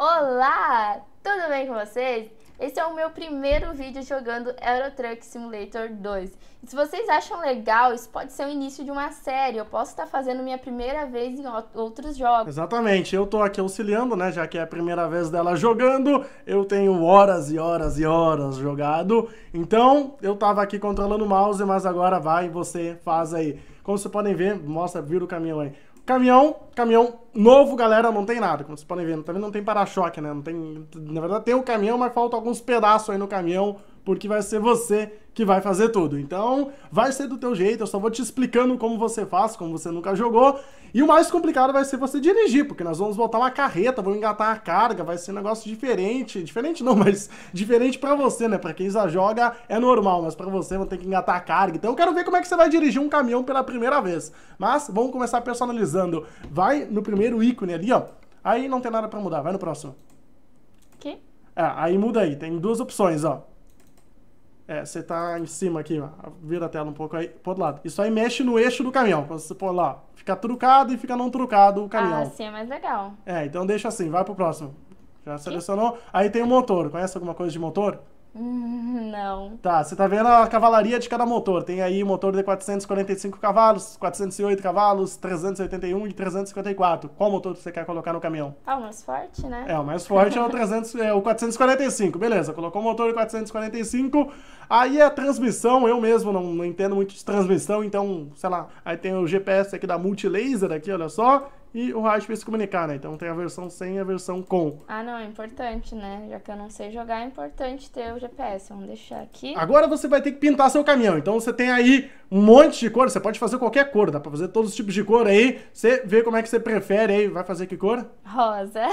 Olá, tudo bem com vocês? Esse é o meu primeiro vídeo jogando Euro Truck Simulator 2. E se vocês acham legal, isso pode ser o início de uma série. Eu posso estar fazendo minha primeira vez em outros jogos. Exatamente, eu tô aqui auxiliando, né? Já que é a primeira vez dela jogando, eu tenho horas e horas e horas jogado. Então, eu tava aqui controlando o mouse, mas agora vai, você faz aí. Como vocês podem ver, mostra, vira o caminhão aí. Caminhão novo, galera, não tem nada, como vocês podem ver, também não tem para-choque, né, não tem, na verdade tem o caminhão, mas falta alguns pedaços aí no caminhão, porque vai ser você que vai fazer tudo, então vai ser do teu jeito, eu só vou te explicando como você faz, como você nunca jogou, e o mais complicado vai ser você dirigir, porque nós vamos botar uma carreta, vamos engatar a carga, vai ser um negócio diferente não, mas diferente pra você, né, pra quem já joga é normal, mas pra você vai ter que engatar a carga, então eu quero ver como é que você vai dirigir um caminhão pela primeira vez, mas vamos começar personalizando, vai no primeiro ícone ali, ó, aí não tem nada pra mudar, vai no próximo. Que? É, aí muda aí, tem duas opções, ó. É, você tá em cima aqui, ó. Vira a tela um pouco aí, pro outro lado. Isso aí mexe no eixo do caminhão. Quando você pôr lá, fica trucado e fica não trucado o caminhão. Ah, assim é mais legal. É, então deixa assim, vai pro próximo. Já selecionou? Que? Aí tem o motor. Conhece alguma coisa de motor? Não. Tá, você tá vendo a cavalaria de cada motor. Tem aí motor de 445 cavalos, 408 cavalos, 381 e 354. Qual motor que você quer colocar no caminhão? Ah, o mais forte, né? É, o mais forte é o 445. Beleza, colocou o motor de 445. Aí a transmissão, eu mesmo não entendo muito de transmissão, então, sei lá. Aí tem o GPS aqui da Multilaser, aqui, olha só. E o rádio pra se comunicar, né? Então tem a versão sem e a versão com. Ah, não, é importante, né? Já que eu não sei jogar, é importante ter o GPS. Vamos deixar aqui. Agora você vai ter que pintar seu caminhão. Então você tem aí um monte de cor. Você pode fazer qualquer cor. Dá pra fazer todos os tipos de cor aí. Você vê como é que você prefere aí. Vai fazer que cor? Rosa.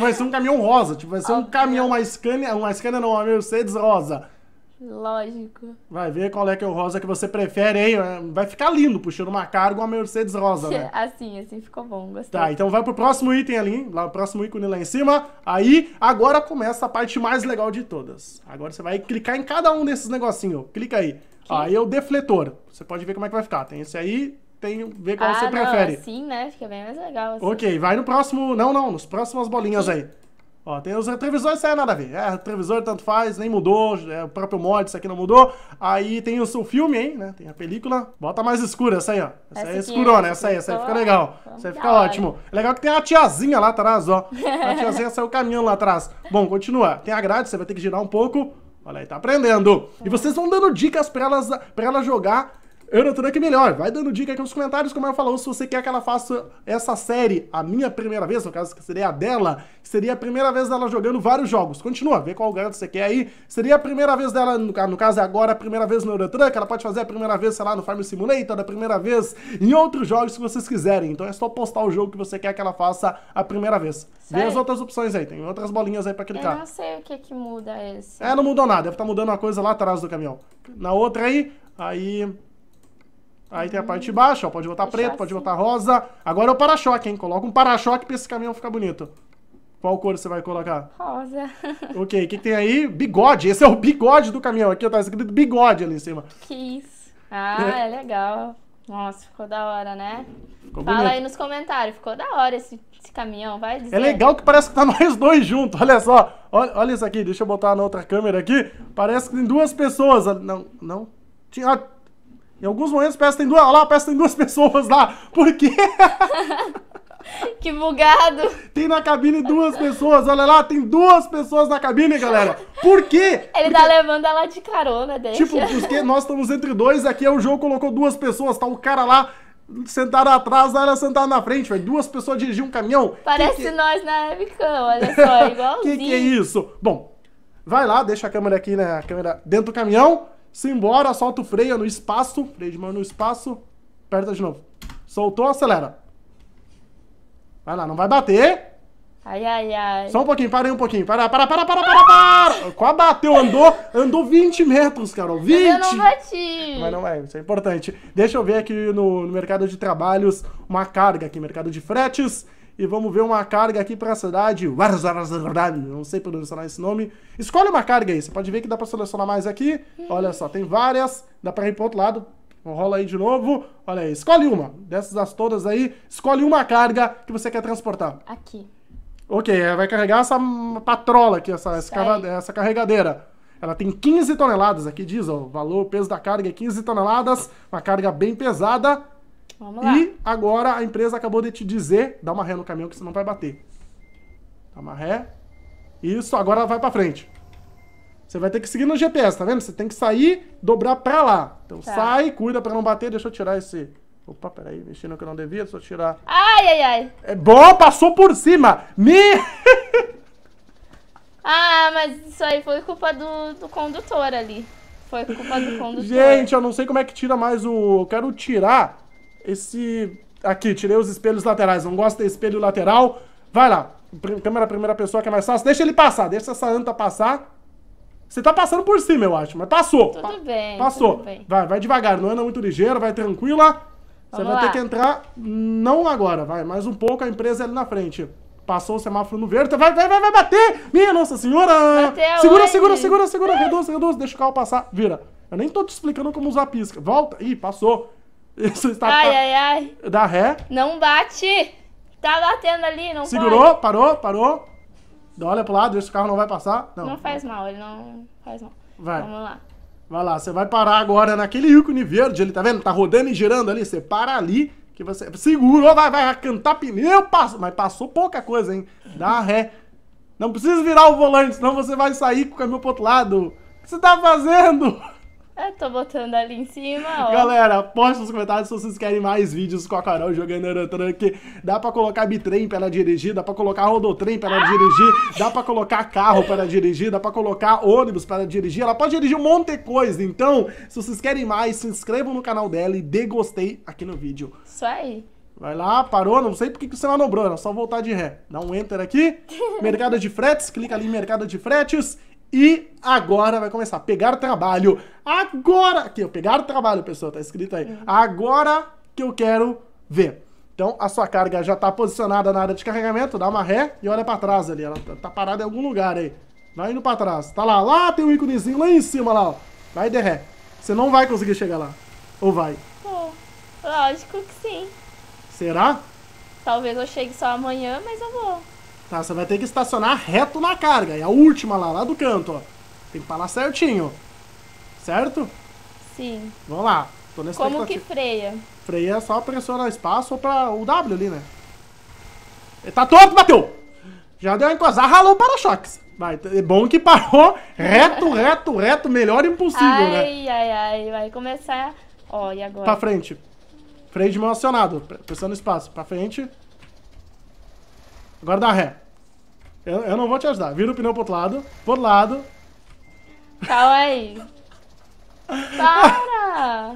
Vai ser um caminhão rosa. Tipo, vai ser um caminhão, uma Scania. Uma Scania não, uma Mercedes rosa. Lógico. Vai ver qual é que é o rosa que você prefere, hein? Vai ficar lindo puxando uma carga uma Mercedes rosa, né? Assim ficou bom, gostei. Tá, então vai pro próximo item ali, lá o próximo ícone lá em cima. Aí, agora começa a parte mais legal de todas. Agora você vai clicar em cada um desses negocinhos. Clica aí. Que? Aí é o defletor. Você pode ver como é que vai ficar. Tem esse aí, tem ver qual você prefere. Assim, né? Fica bem mais legal assim. Ok, vai no próximo... Não, nos próximas bolinhas aí. Ó, tem os retrovisores, isso aí é nada a ver. É, retrovisor tanto faz, nem mudou. É, o próprio mod, isso aqui não mudou. Aí tem o seu filme, hein, né? Tem a película. Bota mais escura, essa aí, ó. Essa aí é escurona, né? Essa aí fica legal. Essa aí fica ótimo. É legal que tem a tiazinha lá atrás, ó. A tiazinha saiu caminhando lá atrás. Bom, continua. Tem a grade, você vai ter que girar um pouco. Olha aí, tá aprendendo. E vocês vão dando dicas pra ela jogar Euro Truck melhor. Vai dando dica aqui nos comentários, como ela falou, se você quer que ela faça essa série, a minha primeira vez, no caso que seria a dela, seria a primeira vez dela jogando vários jogos. Continua, vê qual grado você quer aí. Seria a primeira vez dela, no caso é agora, a primeira vez no Euro Truck, ela pode fazer a primeira vez, sei lá, no Farm Simulator, a primeira vez em outros jogos que vocês quiserem. Então é só postar o jogo que você quer que ela faça a primeira vez. Vê as outras opções aí, tem outras bolinhas aí pra clicar. Eu não sei o que muda esse. É, não mudou nada, deve estar mudando uma coisa lá atrás do caminhão. Na outra aí... Aí tem a parte de baixo, ó, pode botar preto, assim. Pode botar rosa. Agora é o para-choque, hein? Coloca um para-choque pra esse caminhão ficar bonito. Qual cor você vai colocar? Rosa. Ok, o que tem aí? Bigode. Esse é o bigode do caminhão. Aqui, ó, tá escrito bigode ali em cima. Que isso. Ah, é legal. Nossa, ficou da hora, né? Ficou bonito. Fala aí nos comentários, ficou da hora esse caminhão, vai dizer. É legal que parece que tá nós dois juntos, olha só. Olha isso aqui, deixa eu botar na outra câmera aqui. Parece que tem duas pessoas. Não. Tinha... Em alguns momentos parece que tem duas. Olha lá, parece que tem duas pessoas lá. Por quê? Que bugado! Tem na cabine duas pessoas, olha lá, tem duas pessoas na cabine, galera. Por quê? Porque tá levando ela de carona, deixa. Tipo, porque nós estamos entre dois, aqui é o jogo, colocou duas pessoas, tá o cara lá sentado atrás, ela sentada na frente, velho. Duas pessoas dirigiam um caminhão. Parece que... nós na webcam, olha só, igualzinho. Que é isso? Bom, vai lá, deixa a câmera aqui, né, a câmera dentro do caminhão. Simbora, solta o freio no espaço. Freio de mão no espaço. Aperta de novo. Soltou, acelera. Vai lá, não vai bater. Ai, ai, ai. Só um pouquinho, para aí um pouquinho. Para. Quase bateu, andou 20 metros, Carol. 20. Eu não bati. Mas não é, isso é importante. Deixa eu ver aqui no mercado de trabalhos uma carga aqui, mercado de fretes. E vamos ver uma carga aqui pra cidade. Não sei pronunciar esse nome. Escolhe uma carga aí. Você pode ver que dá pra selecionar mais aqui. Olha só, tem várias. Dá pra ir pro outro lado. Rola aí de novo. Olha aí, escolhe uma. Dessas todas aí, escolhe uma carga que você quer transportar. Aqui. Ok, ela vai carregar essa patrola aqui, essa carregadeira. Ela tem 15 toneladas aqui, diz, ó, o valor, o peso da carga é 15 toneladas, uma carga bem pesada. Vamos lá. E agora a empresa acabou de te dizer, dá uma ré no caminhão que senão vai bater. Dá uma ré. Isso, agora ela vai pra frente. Você vai ter que seguir no GPS, tá vendo? Você tem que sair, dobrar pra lá. Então tá. Sai, cuida pra não bater, deixa eu tirar esse... Opa, peraí, mexi no que eu não devia, deixa eu tirar... Ai, ai, ai! É bom, passou por cima! Ah, mas isso aí foi culpa do condutor ali. Foi culpa do condutor. Gente, eu não sei como é que tira mais o... Eu quero tirar esse... Aqui, tirei os espelhos laterais. Não gosto de espelho lateral. Vai lá. Câmera primeira pessoa que é mais fácil. Deixa ele passar. Deixa essa anta passar. Você tá passando por cima, eu acho. Mas passou. Tudo bem. Passou. Tudo bem. Vai devagar. Não anda muito ligeira. Vai tranquila. Você vai ter que entrar... Não agora. Vai mais um pouco. A empresa é ali na frente. Passou o semáforo no verde. Vai bater! Minha nossa senhora! Bateu, segura. Reduz. Deixa o carro passar. Vira. Eu nem tô te explicando como usar a pisca. Volta. Ih, passou. Isso está... Ai. Dá ré. Não bate. Tá batendo ali, não segurou, pode. Parou. Olha pro lado, esse carro não vai passar. Não faz mal, ele não faz mal. Vai. Vamos lá. Vai lá, você vai parar agora naquele ícone verde, ele tá vendo? Tá rodando e girando ali, você para ali, que você segurou, vai cantar pneu, passou. Mas passou pouca coisa, hein? Dá ré. Não precisa virar o volante, senão você vai sair com o caminho pro outro lado. O que você tá fazendo? Eu tô botando ali em cima, ó. Galera, posta nos comentários se vocês querem mais vídeos com a Carol jogando Euro Truck. Dá pra colocar bitrem pra ela dirigir, dá pra colocar rodotrem pra ela dirigir, dá pra colocar carro pra ela dirigir, dá pra colocar ônibus pra ela dirigir. Ela pode dirigir um monte de coisa. Então, se vocês querem mais, se inscrevam no canal dela e dê gostei aqui no vídeo. Isso aí. Vai lá, parou, não sei por que você manobrou, era só voltar de ré. Dá um enter aqui, mercado de fretes, clica ali em mercado de fretes. E agora vai começar. Pegar trabalho. Agora... Aqui, pegar trabalho, pessoal. Tá escrito aí. Agora que eu quero ver. Então, a sua carga já tá posicionada na área de carregamento. Dá uma ré e olha pra trás ali. Ela tá parada em algum lugar aí. Vai indo pra trás. Tá lá. Lá tem um íconezinho lá em cima, lá, ó. Vai de ré. Você não vai conseguir chegar lá. Ou vai? Pô, lógico que sim. Será? Talvez eu chegue só amanhã, mas eu vou. Tá, você vai ter que estacionar reto na carga. É a última lá do canto, ó. Tem que parar certinho. Certo? Sim. Vamos lá. Tô nesse como que freia? Freia só pressiona espaço pra o W ali, né? Ele tá torto, bateu! Já deu a encosar, ralou o para-choques. Vai, é bom que parou reto. Melhor impossível, né? Ai. Vai começar. Ó, e agora? Pra frente. Freio dimensionado. Pressiona espaço. Pra frente. Agora dá ré. Eu não vou te ajudar. Vira o pneu pro outro lado. Pro outro lado. Calma aí. Para!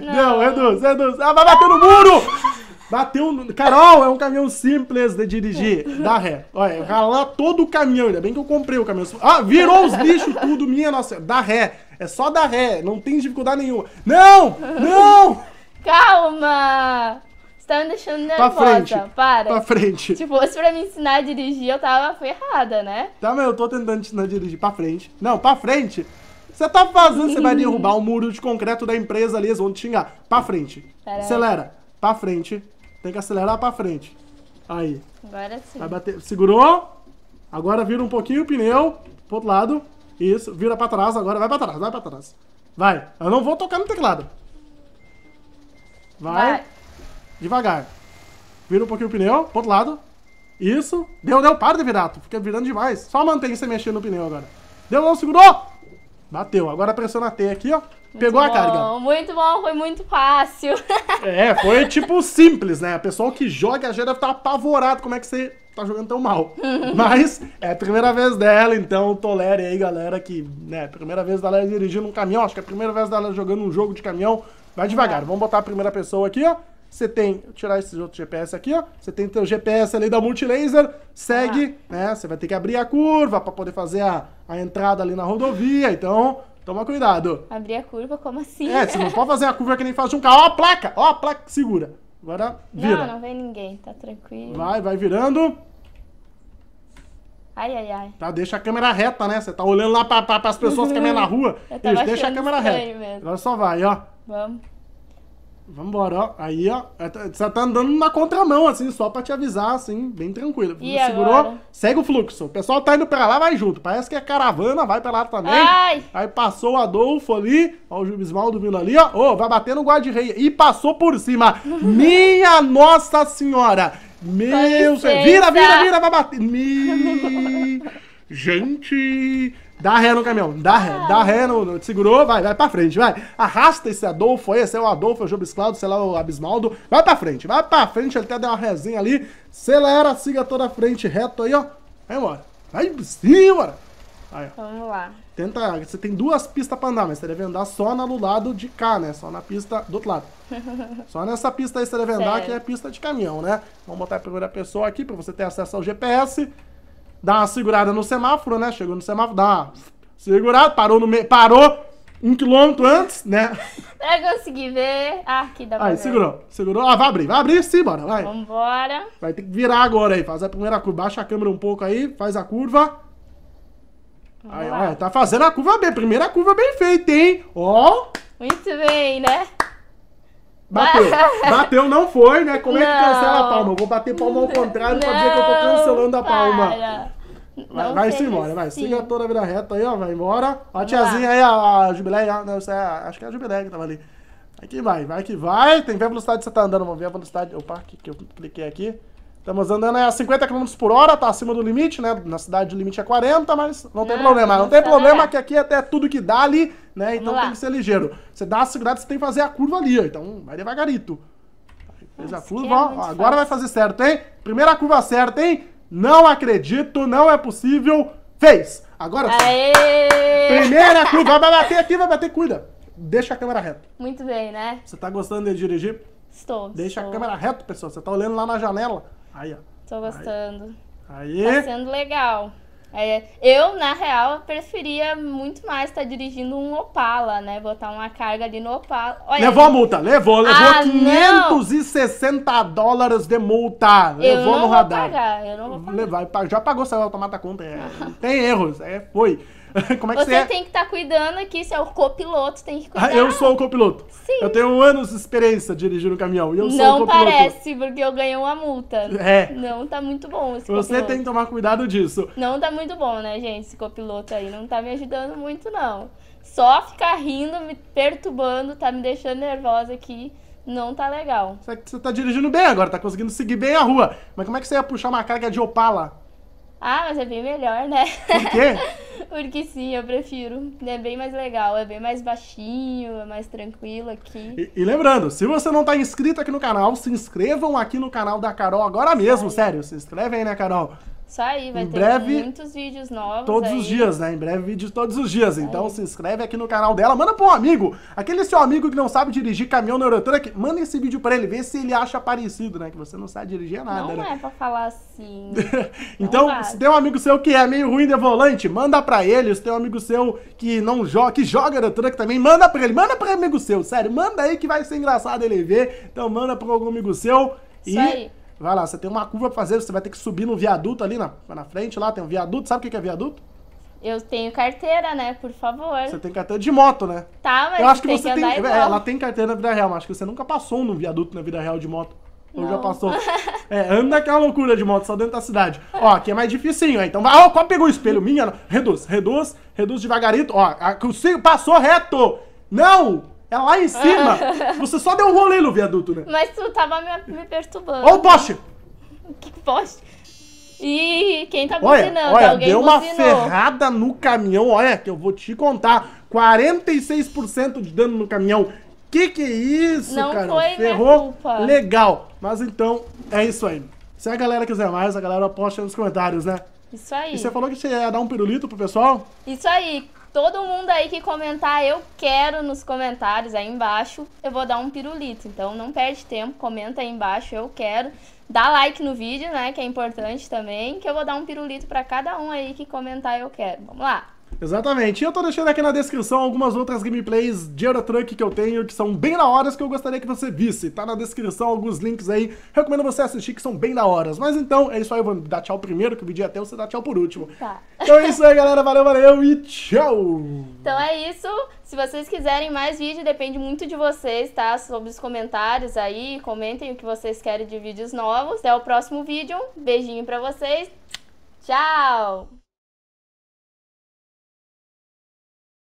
Não, reduz. Ah, vai bater no muro! Bateu no... Carol, é um caminhão simples de dirigir. Dá ré. Olha, ralar todo o caminhão. Ainda bem que eu comprei o caminhão. Ah, virou os bichos tudo. Minha nossa. Dá ré. É só dar ré. Não tem dificuldade nenhuma. Não! Calma! Você tá me deixando nervosa, pra frente. Se fosse pra me ensinar a dirigir, eu tava ferrada, né? Tá, mas eu tô tentando te ensinar a dirigir, pra frente. Não, pra frente. Você tá fazendo, você vai derrubar o muro de concreto da empresa ali, eles vão te xingar. Pra frente. Pera acelera. Aí. Pra frente. Tem que acelerar pra frente. Aí. Agora sim. Vai bater. Segurou. Agora vira um pouquinho o pneu. Pro outro lado. Isso. Vira pra trás, agora vai pra trás. Vai. Eu não vou tocar no teclado. Vai. Devagar. Vira um pouquinho o pneu, pro outro lado. Isso. Deu. Para de virar. Tu fica virando demais. Só mantém você mexendo no pneu agora. Deu, segurou. Bateu. Agora pressiona a T aqui, ó. Pegou a carga. Muito bom. Foi muito fácil. É, foi tipo simples, né? O pessoal que joga já deve estar apavorado. Como é que você tá jogando tão mal? Mas é a primeira vez dela, então tolere aí, galera, que, né, primeira vez dela dirigindo um caminhão. Acho que é a primeira vez dela jogando um jogo de caminhão. Vai devagar. Vamos botar a primeira pessoa aqui, ó. Você tem, vou tirar esse outro GPS aqui, ó. Você tem teu GPS ali da Multilaser, segue, né? Você vai ter que abrir a curva pra poder fazer a entrada ali na rodovia, então toma cuidado. Abrir a curva? Como assim? É, você não pode fazer a curva que nem faz um carro. Ó a placa, segura. Agora vira. Não vem ninguém, tá tranquilo. Vai virando. Ai. Tá, deixa a câmera reta, né? Você tá olhando lá pras pessoas que caminham na rua. Isso, deixa a câmera reta. Mesmo. Agora só vai, ó. Vamos. Vambora, ó. Aí, ó. Você tá andando na contramão, assim, só pra te avisar, assim, bem tranquilo. E segurou, agora? Segue o fluxo. O pessoal tá indo pra lá, vai junto. Parece que é caravana, vai pra lá também. Ai. Aí passou o Adolfo ali, ó, o Gibismaldo vindo ali, ó. Ô, vai bater no guarda-reia. E passou por cima. Minha Nossa Senhora. Meu Senhor. Vira, vira, vira, vai bater. Gente... Dá ré no caminhão, dá ré no... Segurou, vai pra frente, vai. Arrasta esse Adolfo aí, esse é o Adolfo, é o Jobisclaudo, sei lá, o Abismaldo. Vai pra frente, ele até deu uma rézinha ali. Acelera, siga toda a frente reto aí, ó. Vai embora. Vai em cima. Aí, ó. Vamos lá. Tenta, você tem duas pistas pra andar, mas você deve andar só no lado de cá, né? Só na pista do outro lado. Só nessa pista aí você deve andar, que é a pista de caminhão, né? Vamos botar a primeira pessoa aqui pra você ter acesso ao GPS. Dá uma segurada no semáforo, né? Chegou no semáforo, dá uma segurada, parou no meio, parou 1 quilômetro antes, né? Eu consegui ver. Ah, aqui dá pra ver. Aí, segurou, segurou. Ah, vai abrir sim, bora, vai. Vambora. Vai ter que virar agora aí, faz a primeira curva, baixa a câmera um pouco aí, faz a curva. Aí, ó, tá fazendo a curva bem, primeira curva bem feita, hein? Ó. Muito bem, né? Bateu. Bateu, não foi, né? Como é que cancela a palma? Eu vou bater palma ao contrário pra dizer que eu tô cancelando a palma. Para. Vai-se embora, vai. Siga toda a vida reta aí, ó. Vai embora. Ó a tiazinha aí, a Jubileia. Acho que é a Jubileia que tava ali. Aqui vai que vai. Tem que ver a velocidade que você tá andando. Vamos ver a velocidade. Opa, que eu cliquei aqui. Estamos andando a 50 km por hora, tá acima do limite, né? Na cidade o limite é 40, mas não tem problema. Não tem problema que aqui até tudo que dá ali, né? Então tem que ser ligeiro. Você dá a segurada, você tem que fazer a curva ali, ó. Então vai devagarito. Fez a curva, ó. Agora vai fazer certo, hein? Primeira curva certa, hein? Não acredito, não é possível. Fez! Agora sim. Aê! Primeira curva, vai bater aqui, vai bater, cuida. Deixa a câmera reta. Muito bem, né? Você tá gostando de dirigir? Estou. Deixa a câmera reta, pessoal. Você tá olhando lá na janela. Aí, ó. Tô gostando. Aí. Tá sendo legal. É, eu, na real, preferia muito mais estar dirigindo um Opala, né? Botar uma carga ali no Opala. Olha, levou a multa, levou $560 de multa. Levou no radar. Eu não vou pagar. Já pagou, saiu automático a conta. É, tem erros, foi. Como é que você tem que estar cuidando aqui, você é o copiloto, tem que cuidar. Ah, eu sou o copiloto. Sim. Eu tenho anos de experiência dirigindo um caminhão e eu sou o copiloto. Não parece, porque eu ganhei uma multa. É. Não tá muito bom esse copiloto. Você tem que tomar cuidado disso. Não tá muito bom, né, gente? Esse copiloto aí não tá me ajudando muito, não. Só ficar rindo, me perturbando, tá me deixando nervosa aqui. Não tá legal. Você tá dirigindo bem agora, tá conseguindo seguir bem a rua. Mas como é que você ia puxar uma carga de Opala? Ah, mas é bem melhor, né? Por quê? Porque sim, eu prefiro. É bem mais legal, é bem mais baixinho, é mais tranquilo aqui. E lembrando, se você não tá inscrito aqui no canal, se inscrevam aqui no canal da Carol agora mesmo, sério. Se inscreve aí, né, Carol? Isso aí, vai ter muitos vídeos novos todos os dias, né? Em breve, vídeos todos os dias. Então se inscreve aqui no canal dela, manda pra um amigo. Aquele seu amigo que não sabe dirigir caminhão no Euro Truck, manda esse vídeo pra ele, vê se ele acha parecido, né? Que você não sabe dirigir nada, né? Não é pra falar assim. Então, se tem um amigo seu que é meio ruim de volante, manda pra ele. Se tem um amigo seu que não joga, que joga Euro Truck também, manda pra ele. Manda pra amigo seu, sério. Manda aí que vai ser engraçado ele ver. Então manda pra algum amigo seu. Isso aí. Vai lá, você tem uma curva pra fazer, você vai ter que subir no viaduto ali na frente, lá tem um viaduto, sabe o que é viaduto? Eu tenho carteira, né, por favor. Você tem carteira de moto, né? Tá, mas eu acho que você tem... Ela tem carteira na vida real, mas acho que você nunca passou num viaduto na vida real de moto. Ou já passou. É, anda aquela loucura de moto, só dentro da cidade. Ó, aqui é mais dificinho, então vai... Ó, qual pegou o espelho? Minha, não. Reduz devagarito. Ó, passou reto. Não! É lá em cima. Você só deu um rolê no viaduto, né? Mas tu tava me perturbando. Olha o poste! Que poste? Ih, quem tá buzinando? Olha, alguém deu uma ferrada no caminhão. Olha, que eu vou te contar. 46% de dano no caminhão. Que é isso, cara? Não foi minha culpa. Legal. Mas então, é isso aí. Se a galera quiser mais, a galera posta nos comentários, né? Isso aí. E você falou que você ia dar um pirulito pro pessoal? Isso aí. Todo mundo aí que comentar, eu quero nos comentários aí embaixo, eu vou dar um pirulito. Então não perde tempo, comenta aí embaixo, eu quero. Dá like no vídeo, né, que é importante também, que eu vou dar um pirulito pra cada um aí que comentar, eu quero. Vamos lá. Exatamente, e eu tô deixando aqui na descrição algumas outras gameplays de Euro Truck que eu tenho, que são bem da hora, que eu gostaria que você visse. Tá na descrição alguns links aí, recomendo você assistir, que são bem da hora. Mas então, é isso aí, eu vou dar tchau primeiro, que o vídeo é teu, você dá tchau por último. Tá. Então é isso aí, galera, valeu, valeu e tchau! Então é isso, se vocês quiserem mais vídeo, depende muito de vocês, tá? Sobre os comentários aí, comentem o que vocês querem de vídeos novos. Até o próximo vídeo, beijinho pra vocês, tchau!